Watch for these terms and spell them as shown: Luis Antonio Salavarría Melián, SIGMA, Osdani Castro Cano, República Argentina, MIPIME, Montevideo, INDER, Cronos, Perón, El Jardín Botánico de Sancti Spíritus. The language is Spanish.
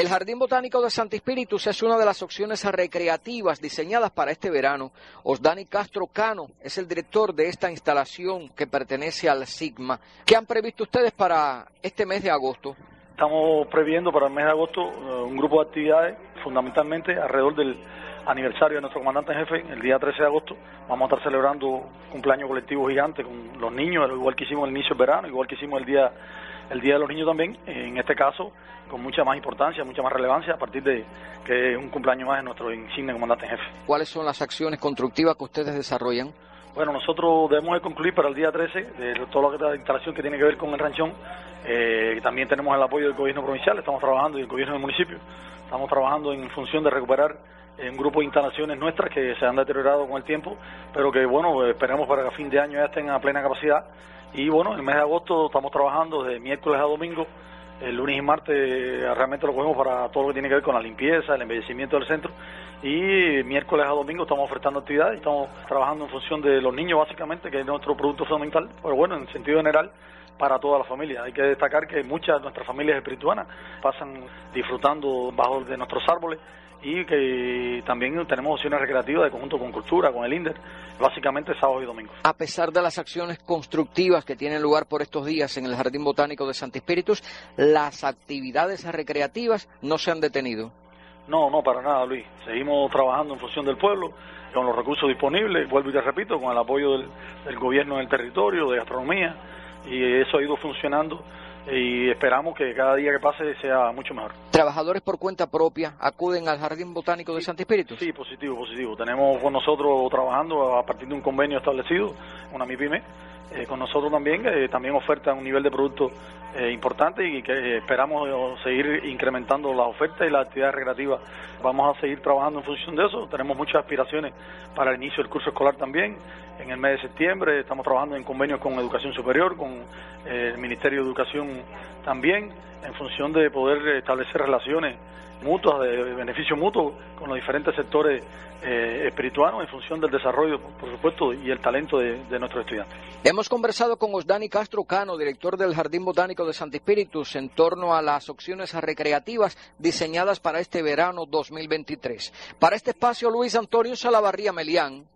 El Jardín Botánico de Sancti Spíritus es una de las opciones recreativas diseñadas para este verano. Osdani Castro Cano es el director de esta instalación que pertenece al SIGMA. ¿Qué han previsto ustedes para este mes de agosto? Estamos previendo para el mes de agosto un grupo de actividades, fundamentalmente alrededor del aniversario de nuestro comandante en jefe. El día 13 de agosto vamos a estar celebrando cumpleaños colectivo gigante con los niños, igual que hicimos el inicio del verano, igual que hicimos el día de los niños también, en este caso con mucha más importancia, mucha más relevancia, a partir de que es un cumpleaños más de nuestro insigne comandante en jefe. ¿Cuáles son las acciones constructivas que ustedes desarrollan? Bueno, nosotros debemos de concluir para el día 13 de toda la instalación que tiene que ver con el ranchón. También tenemos el apoyo del gobierno provincial, estamos trabajando, y el gobierno del municipio. Estamos trabajando en función de recuperar un grupo de instalaciones nuestras que se han deteriorado con el tiempo, pero que, bueno, esperamos para que a fin de año ya estén a plena capacidad. Y bueno, el mes de agosto estamos trabajando de miércoles a domingo. El lunes y martes realmente lo cogemos para todo lo que tiene que ver con la limpieza, el embellecimiento del centro, y miércoles a domingo estamos ofertando actividades, estamos trabajando en función de los niños básicamente, que es nuestro producto fundamental, pero bueno, en sentido general para toda la familia. Hay que destacar que muchas de nuestras familias espirituanas pasan disfrutando bajo de nuestros árboles, y que también tenemos opciones recreativas de conjunto con cultura, con el INDER, básicamente sábados y domingos. A pesar de las acciones constructivas que tienen lugar por estos días en el Jardín Botánico de Sancti Spíritus, las actividades recreativas no se han detenido. No, para nada, Luis. Seguimos trabajando en función del pueblo, con los recursos disponibles, vuelvo y te repito, con el apoyo del gobierno del territorio, de gastronomía, y eso ha ido funcionando. Y esperamos que cada día que pase sea mucho mejor. ¿Trabajadores por cuenta propia acuden al Jardín Botánico de Sancti Spíritus? Sí, positivo. Tenemos con nosotros trabajando a partir de un convenio establecido, una MIPIME, con nosotros también oferta un nivel de producto importante, y que esperamos seguir incrementando las ofertas y las actividades recreativas. Vamos a seguir trabajando en función de eso. Tenemos muchas aspiraciones para el inicio del curso escolar también. En el mes de septiembre estamos trabajando en convenios con Educación Superior, con el Ministerio de Educación también, en función de poder establecer relaciones mutuas, de beneficio mutuo con los diferentes sectores espirituanos, en función del desarrollo, por supuesto, y el talento de nuestros estudiantes. Hemos conversado con Osdani Castro Cano, director del Jardín Botánico de Sancti Spíritus, en torno a las opciones recreativas diseñadas para este verano 2023. Para este espacio, Luis Antonio Salavarría Melián.